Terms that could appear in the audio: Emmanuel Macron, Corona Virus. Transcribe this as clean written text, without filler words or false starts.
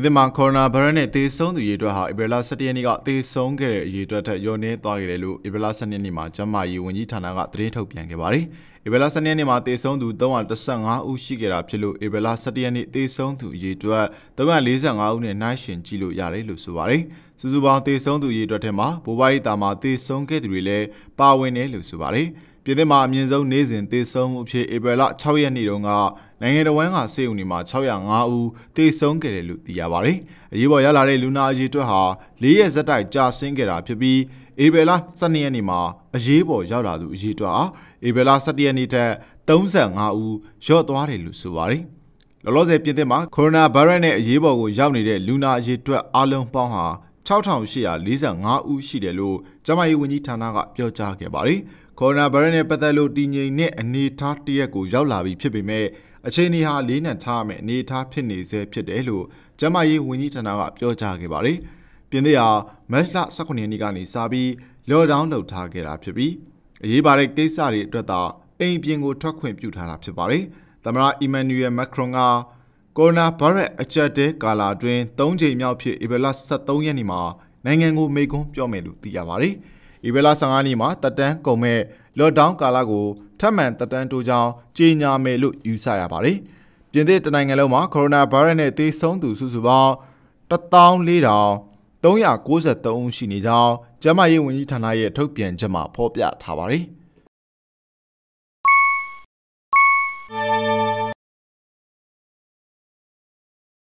Chidimang Corona Virus သေဆုံးသူ ရေအတွက်ဟာ ဧပြီလ 17 ရက်နေ့က သေဆုံးခဲ့တဲ့ ရေအတွက်ထက် လျော့နည်းသွားခဲ့တယ်လို့ ဧပြီလ 12 ရက်နေ့မှာ ကျန်းမာရေးဝန်ကြီးဌာနက သတင်းထုတ်ပြန်ခဲ့ပါတယ်။ ဧပြီလ 12 ရက်နေ့မှာ သေဆုံးသူ 315 ဦးရှိခဲ့တာဖြစ်လို့ ဧပြီလ 17 ရက်နေ့ သေဆုံးသူ ရေအတွက် 345 ဦးနဲ့ နှိုင်းယှဉ်ကြည့်လို့ရတယ်လို့ဆိုပါတယ်။ စုစုပေါင်း သေဆုံးသူ ရေအတွက်ထဲမှာ ဘိုးဘွားရိပ်သာမှာ သေဆုံးခဲ့သူတွေလည်း ပါဝင်တယ်လို့ဆိုပါတယ်။ ပြင်သစ်မှာအမြင့်ဆုံးနေ့စဉ်သေဆုံးမှုအဖြစ် ဧပြီလ 6 ရက်နေ့တုန်းက နိုင်ငံတဝန်းက ဆေးရုံတွေမှာ 605 ဦး သေဆုံးခဲ့တယ်လို့သိရပါတယ်။ အရေးပေါ်ရောက်လာတဲ့လူနာအရေအတွက်ဟာ 4 ရက်ဆက်တိုက် ကျဆင်းခဲ့တာဖြစ်ပြီး ဧပြီလ 12 ရက်နေ့မှာ အရေးပေါ်ရောက်လာသူအရေအတွက်ဟာ ဧပြီလ 17 ရက်နေ့ထက် 35 ဦး လျော့သွားတယ်လို့ဆိုပါတယ်။ လောလောဆယ် ပြင်သစ်မှာ Corona Virus နဲ့ အရေးပေါ်ကိုရောက်နေတဲ့လူနာအရေအတွက်အားလုံးပေါင်းဟာ 6,845 ဦးရှိတယ်လို့ ကျန်းမာရေးဝန်ကြီးဌာနက ပြောကြားခဲ့ပါတယ်။ Corona Virus နဲ့ပတ်သက်လို့တည်ငြိမ်တဲ့အနေအထားတစ်ရပ်ကိုရောက်လာပြီဖြစ်ပေမဲ့ အခြေအနေဟာလေးနက်ထားရမယ့်အနေအထားဖြစ်နေဆဲဖြစ်တယ်လို့ ကျန်းမာရေးဝန်ကြီးဌာနက ပြောကြားခဲ့ပါတယ်။ ပြင်သစ်ဟာ မတ်လ 17 ရက်နေ့ကနေစပြီး Lockdown လုပ်ထားခဲ့တာဖြစ်ပြီး အရေးပါတဲ့ကိစ္စတွေအတွက်သာ အိမ်ပြင်ကိုထွက်ခွင့်ပြုထားတာဖြစ်ပါတယ်။ သမ္မတ Emmanuel Macron က Corona Virus အကျပ်အတည်းကာလအတွင်း 3 ကြိမ်မြောက်အဖြစ် ဧပြီလ 13 ရက်နေ့မှာ နိုင်ငံကိုမိန့်ခွန်းပြောမယ်လို့သိရပါတယ်။ ဧပြီလ 15 ရက်နေ့မှာ သက်တမ်းကုန်မဲ့ Lockdown ကာလကို ထပ်မံသက်တမ်းတိုးကြောင်း ကြေညာမယ်လို့ယူဆရပါတယ်။ ပြင်သစ်တနိုင်ငံလုံးမှာ Corona Virus နဲ့ သေဆုံးသူစုစုပေါင်း 14,393 ဦးရှိနေကြောင်း ကျန်းမာရေးဝန်ကြီးဌာနရဲ့ ထုတ်ပြန်ချက်မှာ ဖော်ပြထားပါတယ်။